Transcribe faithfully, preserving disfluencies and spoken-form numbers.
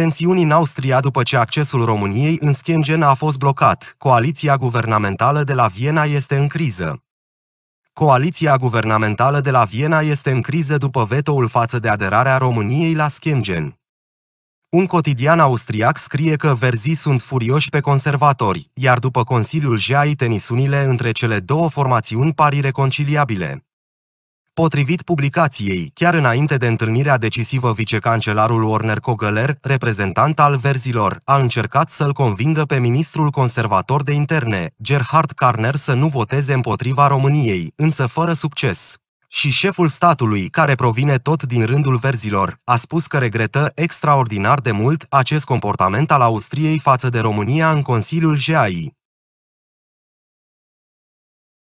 Tensiuni în Austria după ce accesul României în Schengen a fost blocat. Coaliția guvernamentală de la Viena este în criză. Coaliția guvernamentală de la Viena este în criză după vetoul față de aderarea României la Schengen. Un cotidian austriac scrie că verzii sunt furioși pe conservatori, iar după Consiliul J A I tensiunile între cele două formațiuni par ireconciliabile. Potrivit publicației, chiar înainte de întâlnirea decisivă, vicecancelarul Werner Kogler, reprezentant al verzilor, a încercat să-l convingă pe ministrul conservator de interne, Gerhard Karner, să nu voteze împotriva României, însă fără succes. Și șeful statului, care provine tot din rândul verzilor, a spus că regretă extraordinar de mult acest comportament al Austriei față de România în Consiliul J A I.